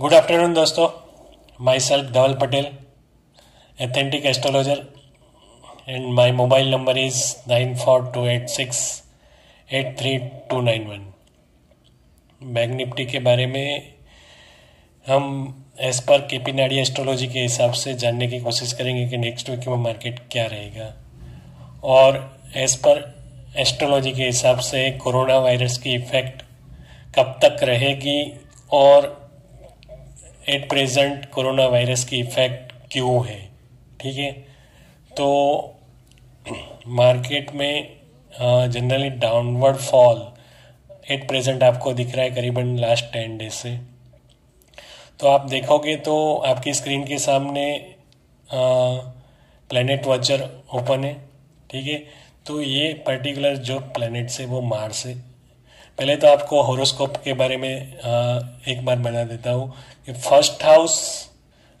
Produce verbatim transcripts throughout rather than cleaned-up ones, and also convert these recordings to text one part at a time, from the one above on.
Good afternoon दोस्तों, myself Dhaval Patel, authentic astrologer, and my mobile number is nine four two eight six eight three two nine one. Bank Nifty के बारे में हम as per के P नाडी astrology के हिसाब से जानने की कोशिश करेंगे कि नेक्स्ट वीक में मार्केट क्या रहेगा, और एज पर एस्ट्रोलॉजी के हिसाब से कोरोना वायरस की इफ़ेक्ट कब तक रहेगी और एट प्रेजेंट कोरोना वायरस की इफ़ेक्ट क्यों है। ठीक है, तो मार्केट में generally downward fall at present आपको दिख रहा है करीबन लास्ट टेन डेज से। तो आप देखोगे तो आपकी स्क्रीन के सामने प्लैनेट वॉचर ओपन है। ठीक है, तो ये पर्टिकुलर जो प्लैनेट है वो मार्स है। पहले तो आपको होरोस्कोप के बारे में एक बार बता देता हूँ कि फर्स्ट हाउस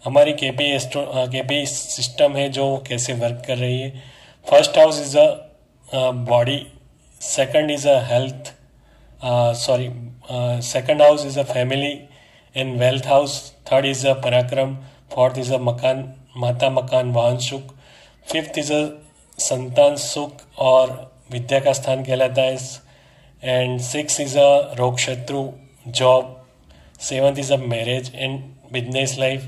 हमारी केपी एस्ट्रो केपी सिस्टम है जो कैसे वर्क कर रही है। First house is a body, second is a health, sorry second house is a family and wealth house, third is a पराक्रम, फोर्थ इज़ अ मकान, माता मकान वाहन सुख, फिफ्थ इज़ अ संतान सुख और विद्या का स्थान कहलाता है, and six is a रोग शत्रु job, seventh is a marriage and business life,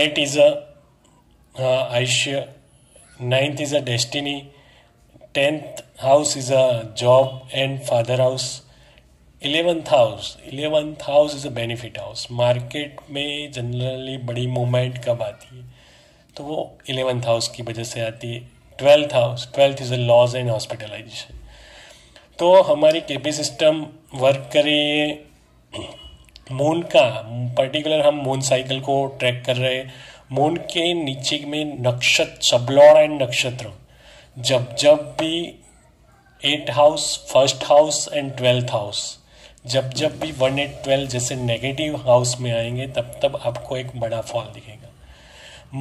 eight is a आयुष्य, ninth is a destiny, tenth house is a job and father house, eleventh house eleventh house is a benefit house। Market में generally बड़ी movement कब आती है तो वो eleventh house की वजह से आती है। twelfth house twelfth is a laws and hospitalization। तो हमारी केपी सिस्टम वर्क कर रही है मून का, पर्टिकुलर हम मून साइकिल को ट्रैक कर रहे हैं। मून के नीचे में नक्षत्र शब्लौर एंड नक्षत्र जब जब भी eight house, first house and twelfth house जब जब भी वन एट ट्वेल्व जैसे नेगेटिव हाउस में आएंगे तब तब आपको एक बड़ा फॉल दिखेगा।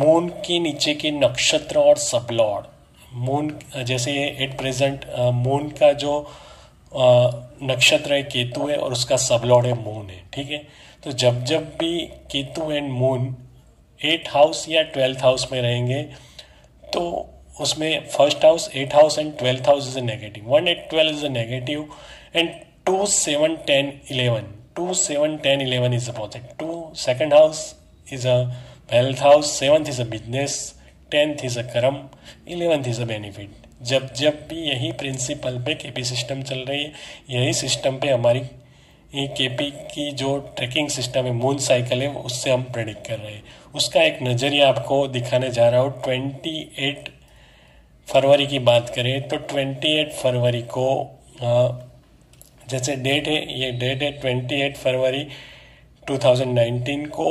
मून के नीचे के नक्षत्र और शब्लौर, मून जैसे एट प्रेजेंट मून का जो नक्षत्र है केतु है और उसका सबलॉर्ड है मून है। ठीक है, तो जब जब भी Ketu and moon eight house या ट्वेल्थ हाउस में रहेंगे तो उसमें first house eight house and twelfth house is a negative, one eight twelve is a negative and two seven ten eleven two seven ten eleven is a positive. Two second house is a wealth house, seventh is a business, tenth is a karma, eleventh is a benefit. जब जब भी यही principal पे KP system चल रही है, यही system पे हमारी केपी की जो ट्रैकिंग सिस्टम है मून साइकिल है उससे हम प्रेडिक्ट कर रहे हैं। उसका एक नज़रिया आपको दिखाने जा रहा हूँ। ट्वेंटी एट फरवरी की बात करें तो ट्वेंटी एट फरवरी को जैसे डेट है, ये डेट है ट्वेंटी एट फरवरी टू थाउजेंड नाइन्टीन को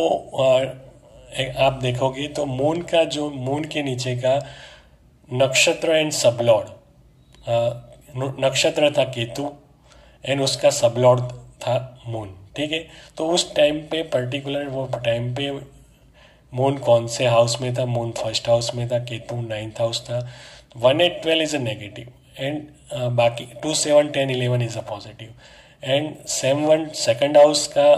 आप देखोगे तो मून का जो मून के नीचे का नक्षत्र एंड सबलॉर्ड, नक्षत्र था केतु एंड उसका सबलॉर्ड था मून। ठीक है, तो उस टाइम पे पर्टिकुलर वो टाइम पे मून कौन से हाउस में था, मून फर्स्ट हाउस में था, केतु नाइन्थ हाउस था। One eight twelve is a negative and बाकी two seven ten eleven is a positive and seven one second house का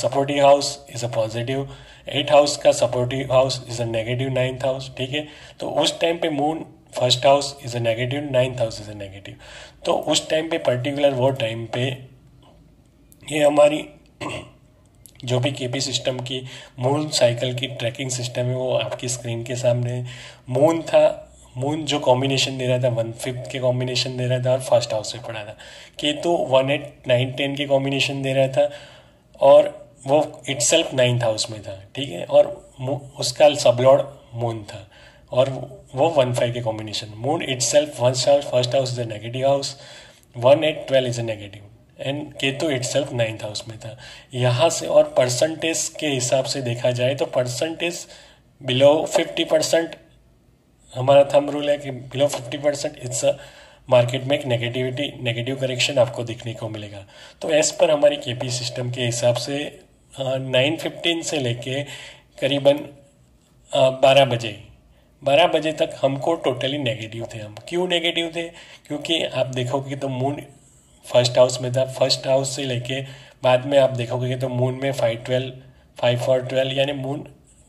supportive house is a positive, eight house का supportive house is a negative, ninth house. ठीक है, तो उस time पे moon first house is a negative, ninth house is a negative. तो उस time पे पर्टिकुलर वो टाइम पे ये हमारी जो भी केपी सिस्टम की मून साइकिल की ट्रैकिंग सिस्टम है वो आपकी स्क्रीन के सामने मून था। मून जो कॉम्बिनेशन दे रहा था वन फिफ्थ के कॉम्बिनेशन दे रहा था और फर्स्ट हाउस में पड़ा था। Ketu one eight nine ten के कॉम्बिनेशन दे रहा था और वो इटसेल्फ नाइन्थ हाउस में था। ठीक है, और उसका सबलॉर्ड मून था और वो वन फाइव के combination. Moon itself one first house is a negative house, one eight twelve is a negative and Ketu itself ninth house में था। यहाँ से और परसेंटेज के हिसाब से देखा जाए तो परसेंटेज बिलो फिफ्टी परसेंट हमारा थंब रूल है कि below fifty percent it's a market में एक नेगेटिविटी, नेगेटिव करेक्शन आपको देखने को मिलेगा। तो एज़ पर हमारी केपी सिस्टम के हिसाब से नाइन फिफ्टीन से लेके करीबन बारह बजे बारह बजे तक हमको टोटली नेगेटिव थे। हम क्यों नेगेटिव थे, क्योंकि आप देखोगे तो मून फर्स्ट हाउस में था। फर्स्ट हाउस से लेके बाद में आप देखोगे तो मून में फाइव ट्वेल्व फाइव और ट्वेल्व यानी मून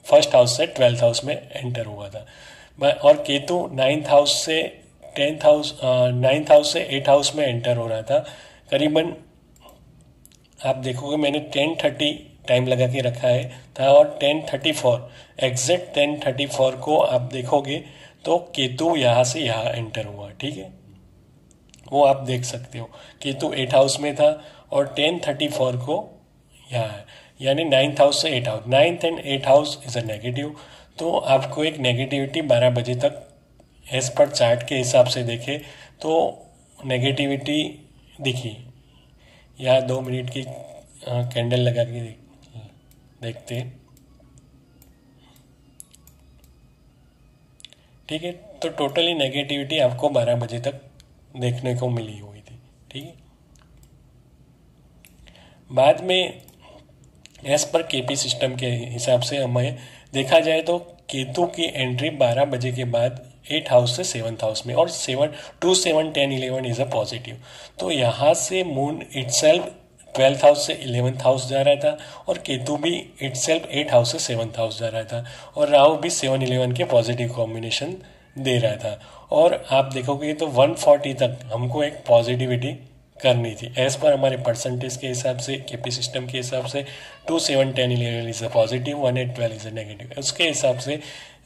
फर्स्ट हाउस से ट्वेल्थ हाउस में एंटर हुआ था और केतु नाइन्थ हाउस से टेंथ हाउस नाइन्थ हाउस से एट हाउस में एंटर हो रहा था। करीबन आप देखोगे मैंने टेन थर्टी टाइम लगा के रखा है था और ten thirty four exact ten thirty four को आप देखोगे तो केतु यहाँ से यहाँ एंटर हुआ। ठीक है, वो आप देख सकते हो केतु एट हाउस में था और टेन थर्टी फोर को यहाँ है यानी नाइन्थ हाउस से eight house. Ninth and eight house is a negative, तो आपको एक नेगेटिविटी बारह बजे तक एज पर चार्ट के हिसाब से देखे तो नेगेटिविटी दिखी। यहाँ दो मिनट की कैंडल लगा के देखते, ठीक है, तो टोटली नेगेटिविटी आपको बारह बजे तक देखने को मिली हुई थी। ठीक है, बाद में एस पर केपी सिस्टम के हिसाब से हमें देखा जाए तो केतु की एंट्री बारह बजे के बाद एट हाउस से सेवन्थ हाउस में और seven two seven ten eleven is a positive. तो यहाँ से मून इटसेल्फ ट्वेल्थ हाउस से इलेवंथ हाउस जा रहा था और केतु भी इटसेल्फ एट हाउस से सेवन्थ हाउस जा रहा था और राहु भी सेवन इलेवन के पॉजिटिव कॉम्बिनेशन दे रहा था। और आप देखोगे तो वन फोर्टी तक हमको एक पॉजिटिविटी करनी थी एज पर हमारे परसेंटेज के हिसाब से केपी सिस्टम के हिसाब से two seven ten eleven is a positive one eight twelve is a negative. उसके हिसाब से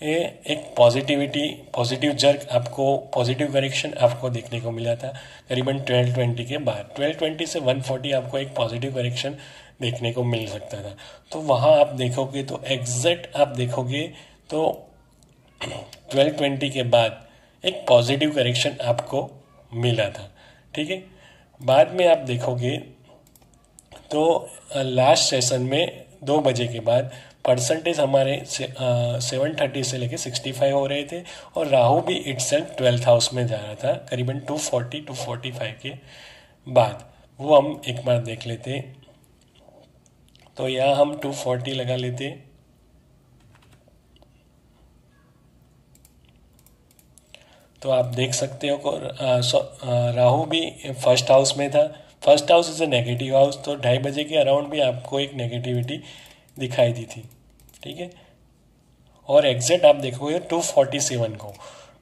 ये एक पॉजिटिविटी पॉजिटिव जर्क आपको पॉजिटिव करेक्शन आपको देखने को मिला था करीबन ट्वेल्व ट्वेंटी के बाद। ट्वेल्व ट्वेंटी से वन फोर्टी आपको एक पॉजिटिव करेक्शन देखने को मिल सकता था। तो वहाँ आप देखोगे तो एग्जैक्ट आप देखोगे तो ट्वेल्व ट्वेंटी के बाद एक पॉजिटिव करेक्शन आपको मिला था। ठीक है, बाद में आप देखोगे तो लास्ट सेशन में दो बजे के बाद परसेंटेज हमारे सेवन थर्टी से लेके सिक्सटी फाइव हो रहे थे और राहु भी इटसेल्फ ट्वेल्थ हाउस में जा रहा था करीबन two forty two forty five के बाद। वो हम एक बार देख लेते तो यहाँ हम टू फोर्टी लगा लेते तो आप देख सकते हो राहु भी फर्स्ट हाउस में था। First house is a negative house, तो ढाई बजे के अराउंड भी आपको एक नेगेटिविटी दिखाई दी थी। ठीक है, और एग्जैक्ट आप देखोगे टू फोर्टी सेवन को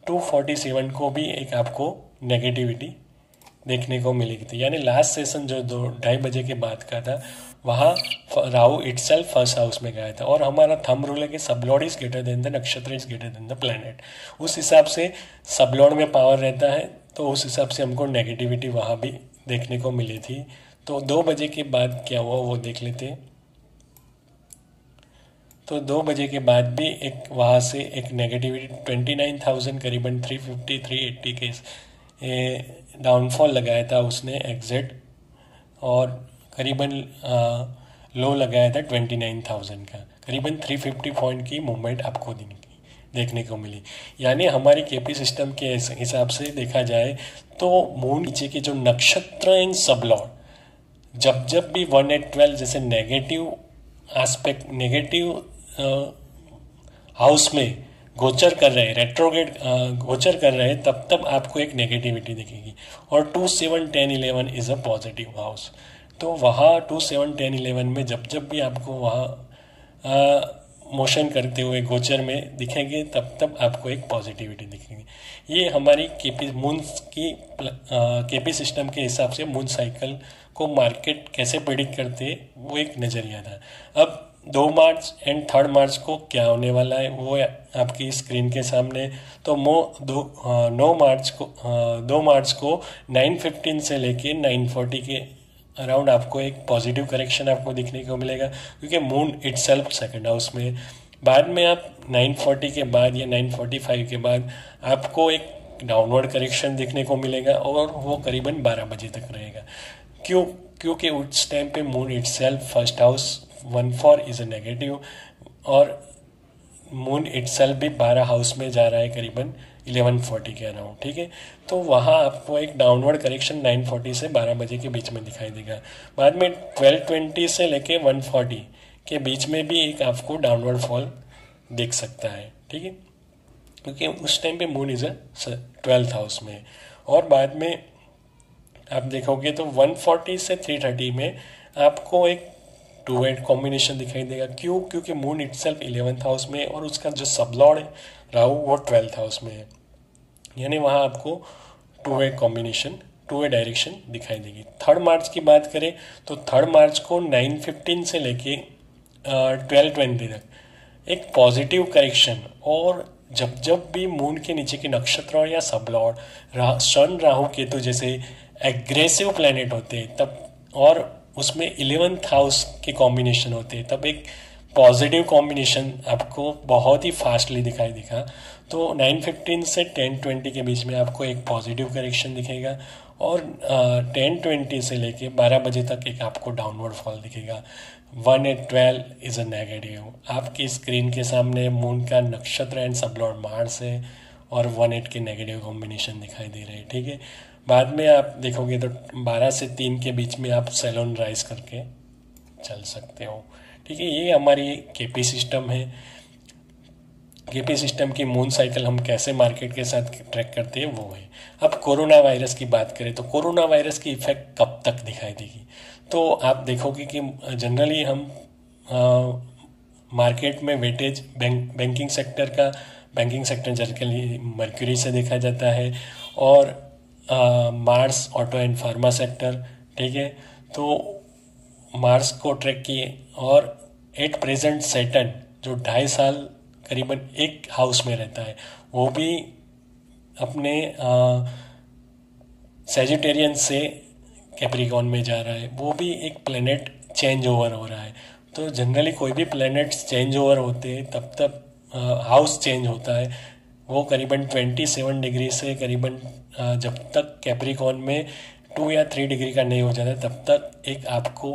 टू फोर्टी सेवन को भी एक आपको नेगेटिविटी देखने को मिली थी यानी लास्ट सेशन जो दो ढाई बजे के बाद का था वहाँ राहु इटसेल्फ फर्स्ट हाउस में गया था। और हमारा थंब रूल है कि sub lord is greater than the nakshatra is greater than the planet, उस हिसाब से सब लॉर्ड में पावर रहता है तो उस हिसाब से हमको नेगेटिविटी वहाँ भी देखने को मिली थी। तो दो बजे के बाद क्या हुआ वो देख लेते तो दो बजे के बाद भी एक वहाँ से एक नेगेटिविटी ट्वेंटी नाइन थाउजेंड करीबन थ्री फिफ्टी थ्री एट्टी के डाउनफॉल लगाया था उसने एग्जैक्ट और करीबन लो लगाया था ट्वेंटी नाइन थाउजेंड का करीबन थ्री फिफ्टी पॉइंट की मूवमेंट आपको दिन की देखने को मिली। यानी हमारी केपी सिस्टम के हिसाब से देखा जाए तो मून नीचे के जो नक्षत्र एंड सबलॉर्ड जब जब भी वन एट ट्वेल्व जैसे नेगेटिव एस्पेक्ट नेगेटिव हाउस में गोचर कर रहे रेट्रोग्रेड गोचर कर रहे तब तब आपको एक नेगेटिविटी दिखेगी। और two seven ten eleven is a positive house, तो वहाँ टू सेवन टेन इलेवन में जब जब भी आपको वहाँ मोशन करते हुए गोचर में दिखेंगे तब तब आपको एक पॉजिटिविटी दिखेगी। ये हमारी केपी मून की केपी सिस्टम के हिसाब से मून साइकिल को मार्केट कैसे प्रेडिक्ट करते वो एक नज़रिया था। अब दो मार्च एंड थर्ड मार्च को क्या होने वाला है वो आपकी स्क्रीन के सामने। तो मो दो आ, नौ मार्च को आ, दो मार्च को नाइन फिफ्टीन से लेके नाइन फोर्टी के अराउंड आपको एक पॉजिटिव करेक्शन आपको दिखने को मिलेगा क्योंकि मून इटसेल्फ सेकंड हाउस में। बाद में आप नाइन फोर्टी के बाद या नाइन फोर्टी फाइव के बाद आपको एक डाउनवर्ड करेक्शन देखने को मिलेगा और वो करीबन बारह बजे तक रहेगा। क्यों? क्योंकि उस टाइम पे moon itself first house one four is a negative और मून इटसेल्फ भी बारह हाउस में जा रहा है करीबन इलेवन फोर्टी के अराउंड। ठीक है, तो वहाँ आपको एक डाउनवर्ड करेक्शन नाइन फोर्टी से बारह बजे के बीच में दिखाई देगा। बाद में ट्वेल्व ट्वेंटी से लेके वन फोर्टी के बीच में भी एक आपको डाउनवर्ड फॉल देख सकता है। ठीक है, क्योंकि उस टाइम पे moon is a twelfth house में। और बाद में आप देखोगे तो वन फोर्टी से थ्री थर्टी में आपको एक टू एंड कॉम्बिनेशन दिखाई देगा। क्यों? क्योंकि मून इटसेल्फ इलेवेंथ हाउस में है और उसका जो सबलॉर्ड है राहु वो ट्वेल्थ हाउस में है, यानी वहाँ आपको two way combination two way direction दिखाई देगी। थर्ड मार्च की बात करें तो थर्ड मार्च को नाइन फिफ्टीन से लेके ट्वेल्व ट्वेंटी तक एक पॉजिटिव करेक्शन, और जब जब भी मून के नीचे के नक्षत्रों या सबलॉर्ड रा, सन राहु केतु जैसे एग्रेसिव प्लैनेट होते हैं तब, और उसमें इलेवेंथ हाउस के कॉम्बिनेशन होते हैं, तब एक पॉजिटिव कॉम्बिनेशन आपको बहुत ही फास्टली दिखाई देगा। तो नाइन फिफ्टीन से टेन ट्वेंटी के बीच में आपको एक पॉजिटिव करेक्शन दिखेगा और टेन ट्वेंटी से लेके ट्वेल्व बजे तक एक आपको डाउनवर्ड फॉल दिखेगा। One eight twelve is a negative. आपकी स्क्रीन के सामने मून का नक्षत्र एंड सबलॉर्ड मार्स है और वन एट के नेगेटिव कॉम्बिनेशन दिखाई दे रहे हैं, ठीक है। बाद में आप देखोगे तो बारह से तीन के बीच में आप सैलून राइज करके चल सकते हो, ठीक है। ये हमारी केपी सिस्टम है। केपी सिस्टम की मून साइकिल हम कैसे मार्केट के साथ ट्रैक करते हैं वो है। अब कोरोना वायरस की बात करें तो कोरोना वायरस की इफेक्ट कब तक दिखाई देगी, तो आप देखोगे कि जनरली हम आ, मार्केट में वेटेज बैंक बैंकिंग सेक्टर का बैंकिंग सेक्टर जनरली मर्क्यूरी से देखा जाता है और आ, Mars auto and pharma sector, ठीक है। तो मार्स को ट्रैक किए और एट प्रेजेंट सैटर्न जो ढाई साल करीबन एक हाउस में रहता है वो भी अपने सैजिटेरियन से कैप्रिकॉन में जा रहा है, वो भी एक प्लेनेट चेंज ओवर हो रहा है। तो जनरली कोई भी प्लेनेट्स चेंज ओवर होते हैं तब तब हाउस चेंज होता है, वो करीबन ट्वेंटी सेवन डिग्री से करीबन आ, जब तक कैप्रिकॉन में टू या थ्री डिग्री का नहीं हो जाता तब तक एक आपको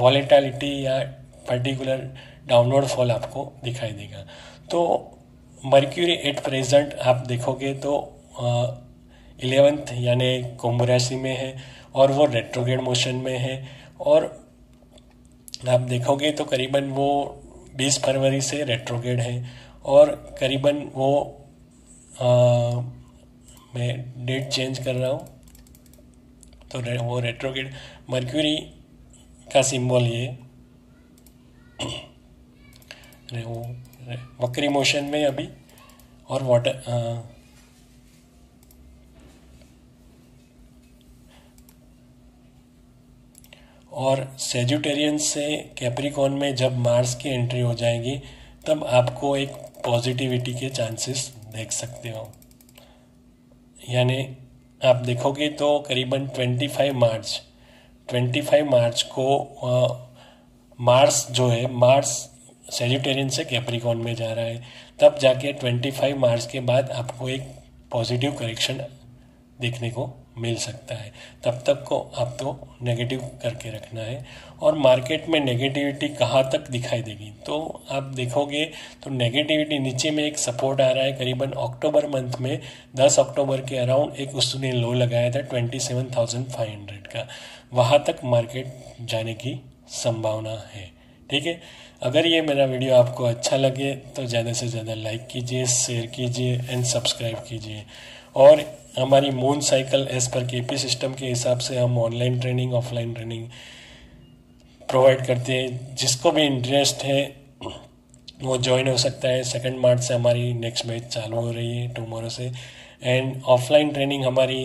वॉलेटिलिटी या पर्टिकुलर डाउनवर्ड फॉल आपको दिखाई देगा। तो मर्क्यूरी एट प्रेजेंट आप देखोगे तो इलेवेंथ यानी कुंभ राशि में है और वो रेट्रोग्रेड मोशन में है, और आप देखोगे तो करीबन वो बीस फरवरी से रेट्रोग्रेड है और करीबन वो आ, मैं डेट चेंज कर रहा हूँ तो रे, वो रेट्रोग्रेड मर्क्यूरी का सिंबल ये वो वक्री मोशन में अभी, और वाटर और सैजिटेरियन से कैप्रिकॉन में जब मार्स की एंट्री हो जाएगी तब आपको एक पॉजिटिविटी के चांसेस देख सकते हो। यानी आप देखोगे तो करीबन पच्चीस मार्च पच्चीस मार्च को आ, मार्स जो है मार्स सैजिटेरियन से कैप्रिकॉन में जा रहा है, तब जाके पच्चीस मार्च के बाद आपको एक पॉजिटिव करेक्शन देखने को मिल सकता है। तब तक को आप तो नेगेटिव करके रखना है। और मार्केट में नेगेटिविटी कहाँ तक दिखाई देगी तो आप देखोगे तो नेगेटिविटी नीचे में एक सपोर्ट आ रहा है करीबन अक्टूबर मंथ में दस अक्टूबर के अराउंड एक उसने लो लगाया था twenty seven thousand five hundred का, वहाँ तक मार्केट जाने की संभावना है, ठीक है। अगर ये मेरा वीडियो आपको अच्छा लगे तो ज़्यादा से ज़्यादा लाइक कीजिए, शेयर कीजिए एंड सब्सक्राइब कीजिए। और हमारी moon cycle as per KP system के हिसाब से हम online training offline training provide करते हैं, जिसको भी इंटरेस्ट है वो ज्वाइन हो सकता है। सेकंड मार्च से हमारी नेक्स्ट बैच चालू हो रही है टुमारो से, एंड ऑफलाइन ट्रेनिंग हमारी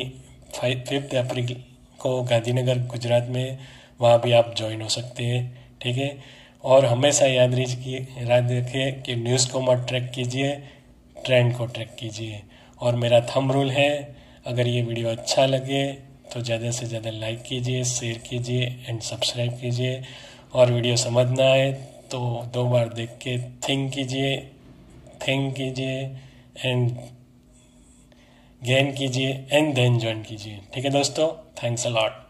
फिफ्थ अप्रैल को गांधीनगर गुजरात में, वहाँ भी आप ज्वाइन हो सकते हैं, ठीक है। और हमेशा याद रखिए याद रखिए कि न्यूज़ को मत ट्रैक कीजिए, ट्रेंड को ट्रैक कीजिए। और मेरा थंब रूल है अगर ये वीडियो अच्छा लगे तो ज़्यादा से ज़्यादा लाइक कीजिए, शेयर कीजिए एंड सब्सक्राइब कीजिए। और वीडियो समझना है तो दो बार देख के थिंक कीजिए थिंक कीजिए एंड गेन कीजिए एंड देन ज्वाइन कीजिए, ठीक है दोस्तों। Thanks a lot.